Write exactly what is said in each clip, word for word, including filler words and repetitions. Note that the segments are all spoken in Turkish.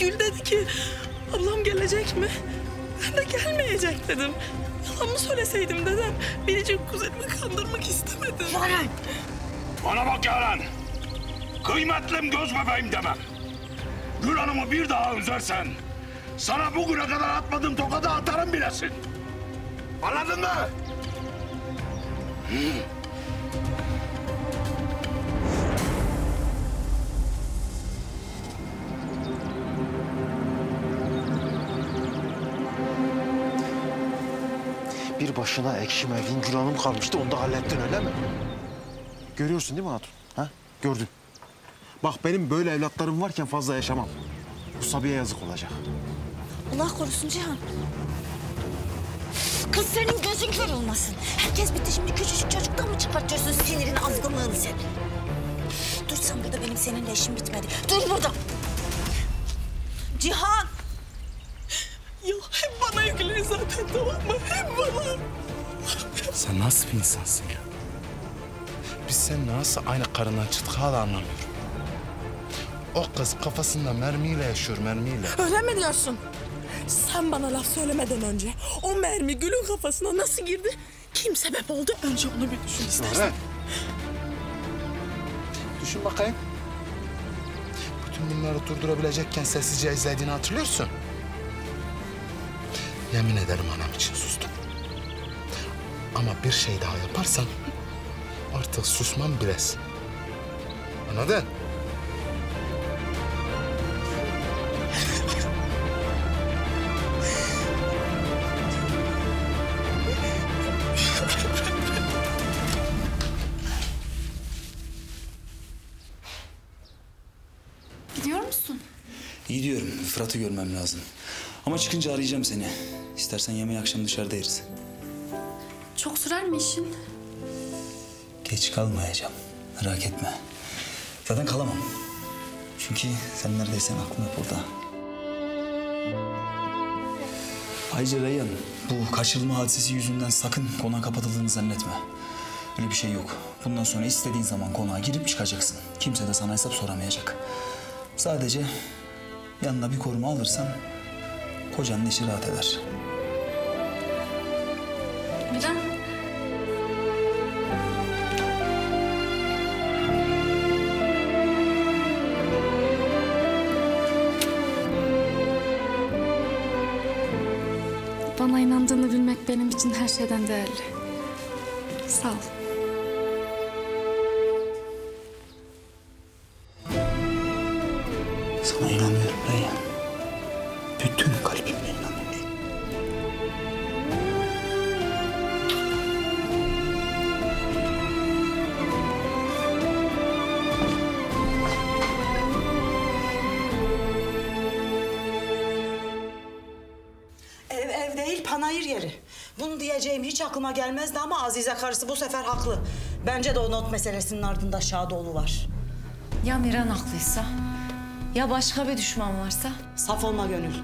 Gül dedi ki ablam gelecek mi? Ben de gelmeyecek dedim. Yalan mı söyleseydim dedem? Biricik kuzenimi kandırmak istemedim. Yaren! Bana bak Yaren! Kıymetlim göz bebeğim demem. Gül Hanım'ı bir daha üzersen sana bugüne kadar atmadığım tokadı atarım bilesin. Anladın mı? Hı. Bir başına ekşim evin Gül Hanım kalmıştı, onu da hallettin öyle mi? Görüyorsun değil mi hatun? Ha? Gördün. Bak benim böyle evlatlarım varken fazla yaşamam. Bu Sabiha yazık olacak. Allah korusun Cihan. Kız senin gözün kör olmasın. Herkes bitti şimdi küçücük çocuktan mı çıkartıyorsun sinirin azgınlığını sen? Dur sen burada, benim seninle işim bitmedi. Dur burada. Cihan! Ya hem bana yükleyin zaten, tamam mı? Hem bana. Sen nasıl bir insansın ya? Biz sen nasıl aynı karından çıktık hala anlamıyorum. O kız kafasında mermiyle yaşıyor, mermiyle. Öyle mi diyorsun? Sen bana laf söylemeden önce o mermi Gül'ün kafasına nasıl girdi? Kim sebep oldu? Önce onu bir düşün istersen. Öyle. Düşün bakayım. Bütün bunları durdurabilecekken sessizce izlediğini hatırlıyorsun. Yemin ederim anam için sustum. Ama bir şey daha yaparsan artık susmam biraz. Anladın? Gidiyor musun? Gidiyorum. Fırat'ı görmem lazım. Ama çıkınca arayacağım seni. İstersen yemeği akşam dışarıda yeriz. Çok sürer mi işin? Geç kalmayacağım. Merak etme. Zaten kalamam. Çünkü sen neredeysen aklım hep orada. Ayrıca Reyhan, bu kaçırılma hadisesi yüzünden sakın konağa kapatıldığını zannetme. Öyle bir şey yok. Bundan sonra istediğin zaman konağa girip çıkacaksın. Kimse de sana hesap soramayacak. Sadece yanına bir koruma alırsan kocanın işi rahat eder. Miran. Bana inandığını bilmek benim için her şeyden değerli. Sağ ol. Sana inanmıyorum Reyhan. Bütün kalbimle inanıyorum. Ev ev değil, panayır yeri. Bunu diyeceğim hiç aklıma gelmezdi ama Azize karısı bu sefer haklı. Bence de o not meselesinin ardında Şadoğlu var. Ya Miran haklıysa? Ya başka bir düşman varsa? Saf olma Gönül.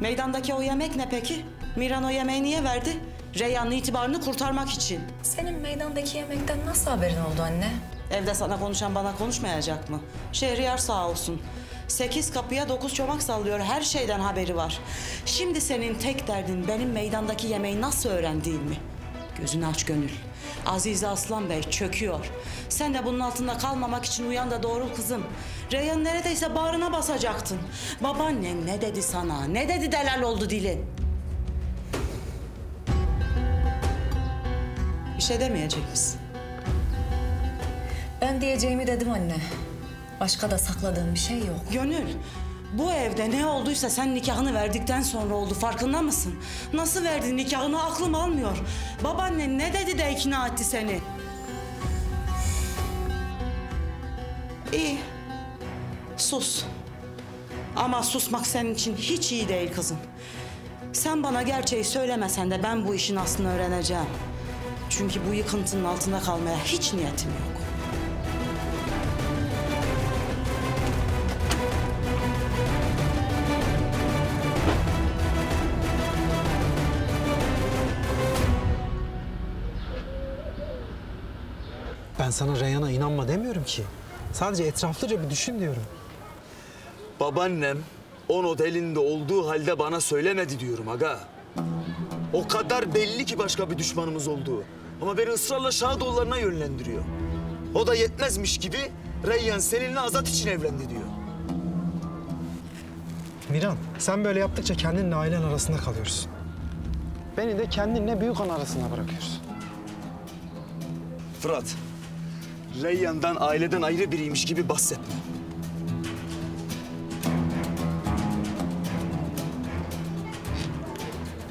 Meydandaki o yemek ne peki? Miran o yemeği niye verdi? Reyhan'ın itibarını kurtarmak için. Senin meydandaki yemekten nasıl haberin oldu anne? Evde sana konuşan bana konuşmayacak mı? Şehriyar sağ olsun. Sekiz kapıya dokuz çomak sallıyor. Her şeyden haberi var. Şimdi senin tek derdin benim meydandaki yemeği nasıl öğrendiğin mi? Gözünü aç Gönül. Azize Aslan Bey çöküyor. Sen de bunun altında kalmamak için uyan da doğrul kızım. Reyhan neredeyse bağrına basacaktın. Babaannen ne dedi sana? Ne dedi delal oldu dilin? Bir şey demeyecek misin? Ben diyeceğimi dedim anne. Başka da sakladığım bir şey yok. Gönül, bu evde ne olduysa sen nikahını verdikten sonra oldu. Farkında mısın? Nasıl verdin nikahını aklım almıyor. Babaannen ne dedi de ikna etti seni? İyi. Sus. Ama susmak senin için hiç iyi değil kızım. Sen bana gerçeği söylemesen de ben bu işin aslını öğreneceğim. Çünkü bu yıkıntının altında kalmaya hiç niyetim yok. Ben sana Reyhan'a inanma demiyorum ki. Sadece etraflıca bir düşün diyorum. Babaannem O not elinde olduğu halde bana söylemedi diyorum aga. O kadar belli ki başka bir düşmanımız olduğu. Ama beni ısrarla Şadoğullarına yönlendiriyor. O da yetmezmiş gibi Reyyan seninle Azat için evlendi diyor. Miran, sen böyle yaptıkça kendinle ailen arasında kalıyorsun. Beni de kendinle büyük an arasında bırakıyorsun. Fırat, Reyyan'dan aileden ayrı biriymiş gibi bahsetme.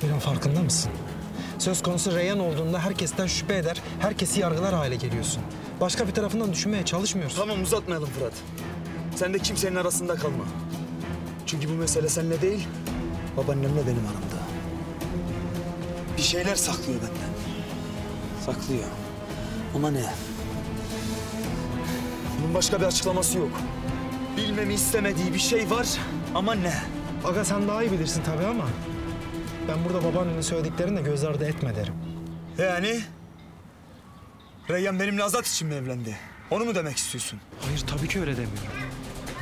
Miran, farkında mısın? Söz konusu Reyyan olduğunda herkesten şüphe eder, herkesi yargılar hale geliyorsun. Başka bir tarafından düşünmeye çalışmıyorsun. Tamam, uzatmayalım Fırat. Sen de kimsenin arasında kalma. Çünkü bu mesele seninle değil, babaannemle benim aramda. Bir şeyler saklıyor benden. Saklıyor. Ama ne? Bunun başka bir açıklaması yok. Bilmemi istemediği bir şey var ama ne? Aga sen daha iyi bilirsin tabii ama... ben burada babaannenin söylediklerini de göz ardı etme derim. Yani? Reyyan benimle Azat için mi evlendi? Onu mu demek istiyorsun? Hayır, tabii ki öyle demiyorum.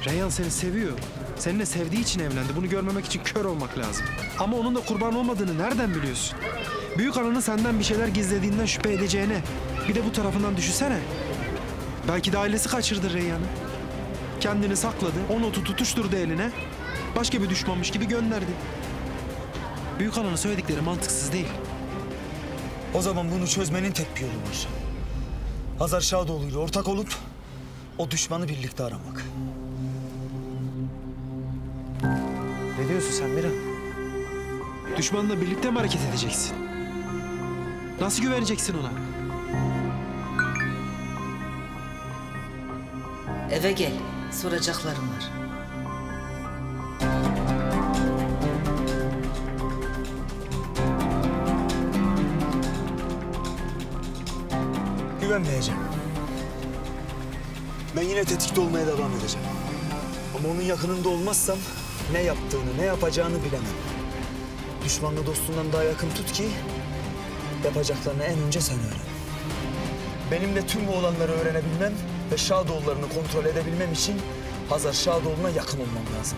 Reyyan seni seviyor. Seninle sevdiği için evlendi. Bunu görmemek için kör olmak lazım. Ama onun da kurban olmadığını nereden biliyorsun? Büyük ananın senden bir şeyler gizlediğinden şüphe edeceğine... bir de bu tarafından düşünsene. Belki de ailesi kaçırdı Reyyan'ı. Kendini sakladı, o notu tutuşturdu eline. Başka bir düşmanmış gibi gönderdi. Büyük ananın söyledikleri mantıksız değil. O zaman bunu çözmenin tek bir yolu var. Hazar Şadoğlu ile ortak olup o düşmanı birlikte aramak. Ne diyorsun sen Miran? Düşmanla birlikte mi hareket edeceksin? Nasıl güveneceksin ona? Eve gel, soracaklarım var. Güvenmeyeceğim. Ben yine tetikte olmaya devam edeceğim. Ama onun yakınında olmazsam ne yaptığını, ne yapacağını bilemem. Düşmanla dostundan daha yakın tut ki yapacaklarını en önce sen öğren. Benim de tüm bu olanları öğrenebilmem ve Şadoğullarını kontrol edebilmem için Hazar Şadoğlu'na yakın olmam lazım.